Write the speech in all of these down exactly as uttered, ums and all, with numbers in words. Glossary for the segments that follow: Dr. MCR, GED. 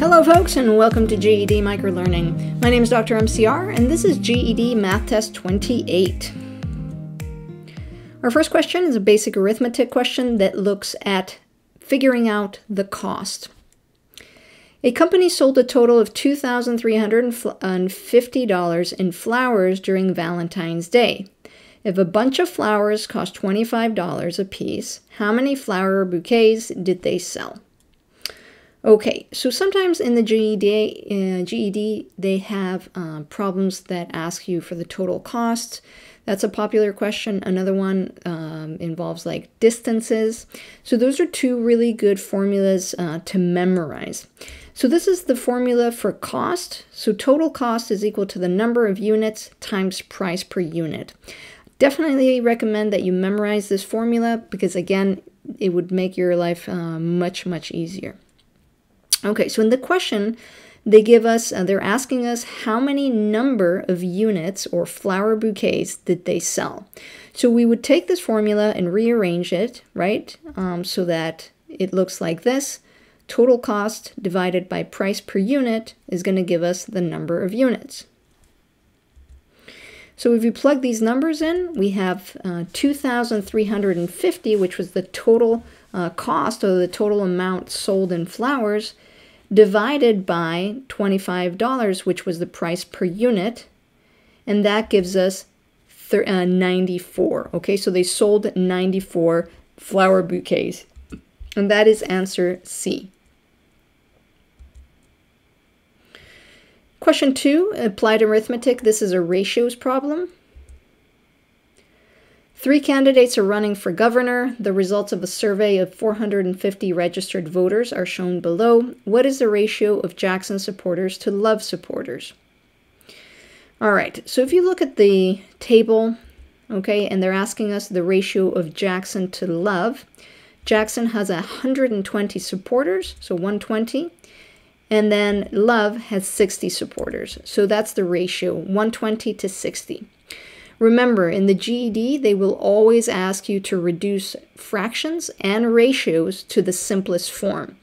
Hello folks, and welcome to G E D Microlearning. My name is Doctor M C R, and this is G E D Math Test twenty-eight. Our first question is a basic arithmetic question that looks at figuring out the cost. A company sold a total of two thousand three hundred fifty dollars in flowers during Valentine's Day. If a bunch of flowers cost twenty-five dollars a piece, how many flower bouquets did they sell? Okay, so sometimes in the G E D, uh, G E D they have uh, problems that ask you for the total costs. That's a popular question. Another one um, involves like distances. So those are two really good formulas uh, to memorize. So this is the formula for cost. So total cost is equal to the number of units times price per unit. Definitely recommend that you memorize this formula because, again, it would make your life uh, much, much easier. Okay, so in the question, they give us, uh, they're asking us how many number of units or flower bouquets did they sell? So we would take this formula and rearrange it, right? Um, so that it looks like this. Total cost divided by price per unit is going to give us the number of units. So if you plug these numbers in, we have uh, two thousand three hundred fifty, which was the total uh, cost or the total amount sold in flowers, divided by twenty-five dollars, which was the price per unit, and that gives us uh, ninety-four. Okay, so they sold ninety-four flower bouquets, and that is answer C. Question two, applied arithmetic. This is a ratios problem. Three candidates are running for governor. The results of a survey of four hundred fifty registered voters are shown below. What is the ratio of Jackson supporters to Love supporters? All right, so if you look at the table, okay, and they're asking us the ratio of Jackson to Love. Jackson has one hundred twenty supporters, so one hundred twenty. And then Love has sixty supporters. So that's the ratio, one hundred twenty to sixty. Remember, in the G E D, they will always ask you to reduce fractions and ratios to the simplest form.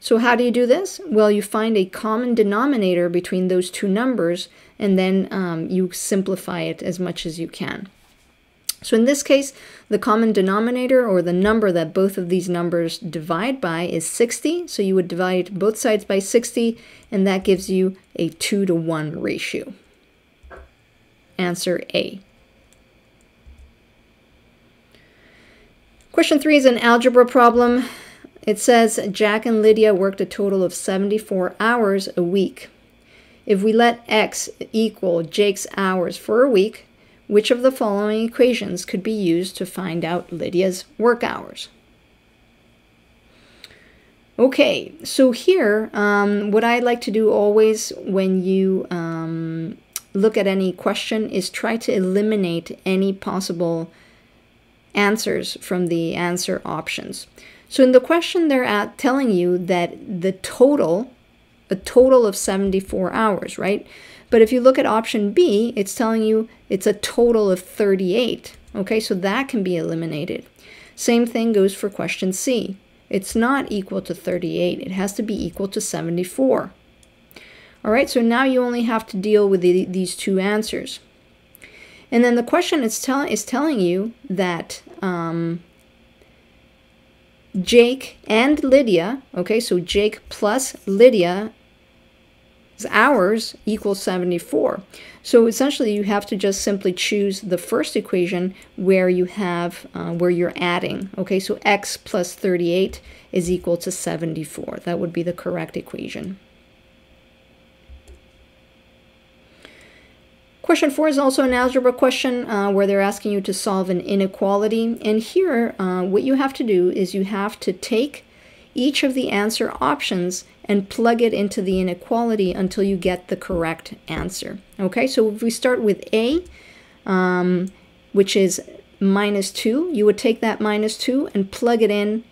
So how do you do this? Well, you find a common denominator between those two numbers, and then um, you simplify it as much as you can. So in this case, the common denominator or the number that both of these numbers divide by is sixty. So you would divide both sides by sixty, and that gives you a two to one ratio. Answer A. Question three is an algebra problem. It says Jack and Lydia worked a total of seventy-four hours a week. If we let X equal Jake's hours for a week, which of the following equations could be used to find out Lydia's work hours? Okay, so here, um, what I like to do always when you um, look at any question is try to eliminate any possible answers from the answer options. So in the question, they're at telling you that the total, a total of seventy-four hours, right? But if you look at option B, it's telling you it's a total of thirty-eight. Okay, so that can be eliminated. Same thing goes for question C. It's not equal to thirty-eight. It has to be equal to seventy-four. All right, so now you only have to deal with the, these two answers. And then the question is, tell, is telling you that um, Jake and Lydia, okay, so Jake plus Lydia hours equals seventy-four. So essentially you have to just simply choose the first equation where you have uh, where you're adding. Okay, so X plus thirty-eight is equal to seventy-four. That would be the correct equation. Question four is also an algebra question uh, where they're asking you to solve an inequality. And here uh, what you have to do is you have to take each of the answer options and plug it into the inequality until you get the correct answer. Okay, so if we start with A, um, which is minus two, you would take that minus two and plug it in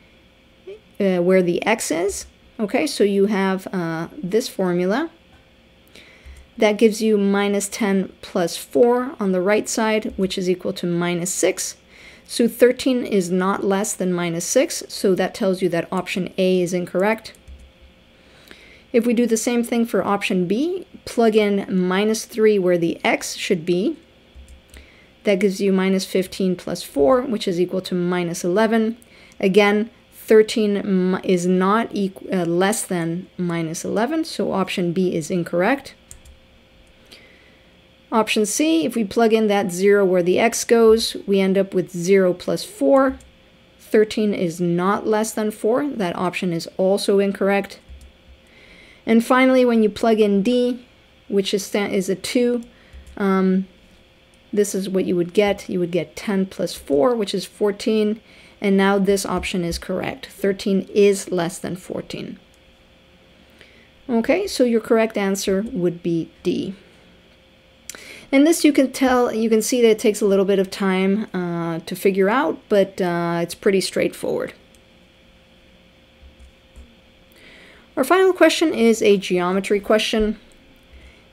uh, where the X is. Okay, so you have uh, this formula. That gives you minus ten plus four on the right side, which is equal to minus six. So thirteen is not less than minus six, so that tells you that option A is incorrect. If we do the same thing for option B, plug in minus three where the x should be. That gives you minus fifteen plus four, which is equal to minus eleven. Again, thirteen is not equal, uh, less than minus eleven, so option B is incorrect. Option C, if we plug in that zero where the x goes, we end up with zero plus four. thirteen is not less than four. That option is also incorrect. And finally, when you plug in D, which is, is a two, um, this is what you would get. You would get ten plus four, which is fourteen. And now this option is correct. thirteen is less than fourteen. Okay, so your correct answer would be D. And this you can tell, you can see that it takes a little bit of time uh, to figure out, but uh, it's pretty straightforward. Our final question is a geometry question.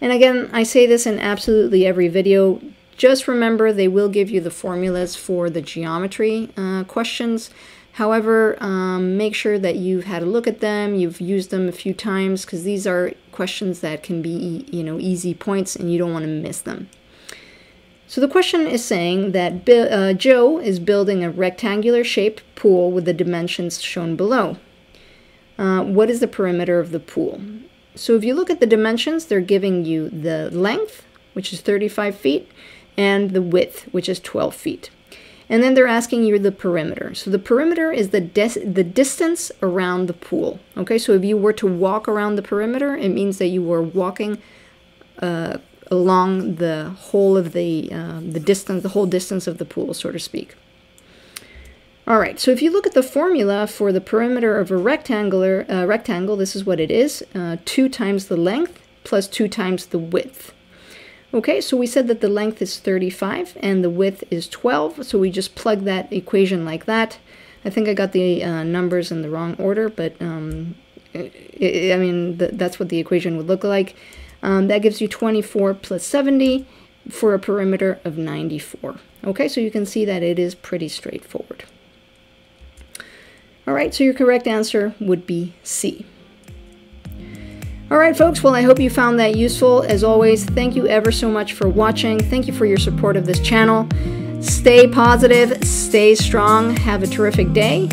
And again, I say this in absolutely every video. Just remember, they will give you the formulas for the geometry uh, questions. However, um, make sure that you've had a look at them, you've used them a few times, because these are questions that can be, you know, easy points and you don't want to miss them. So the question is saying that Bi uh, Joe is building a rectangular shaped pool with the dimensions shown below. Uh, what is the perimeter of the pool? So if you look at the dimensions, they're giving you the length, which is thirty-five feet, and the width, which is twelve feet. And then they're asking you the perimeter. So the perimeter is the, the distance around the pool. Okay, so if you were to walk around the perimeter, it means that you were walking uh, along the whole of the, uh, the distance, the whole distance of the pool, so to speak. All right, so if you look at the formula for the perimeter of a rectangular uh, rectangle, this is what it is, uh, two times the length plus two times the width. Okay, so we said that the length is thirty-five and the width is twelve, so we just plug that equation like that. I think I got the uh, numbers in the wrong order, but um, it, it, I mean, th that's what the equation would look like. Um, that gives you twenty-four plus seventy for a perimeter of ninety-four. Okay, so you can see that it is pretty straightforward. All right, so your correct answer would be C. All right, folks, well, I hope you found that useful. As always, thank you ever so much for watching. Thank you for your support of this channel. Stay positive, stay strong, have a terrific day.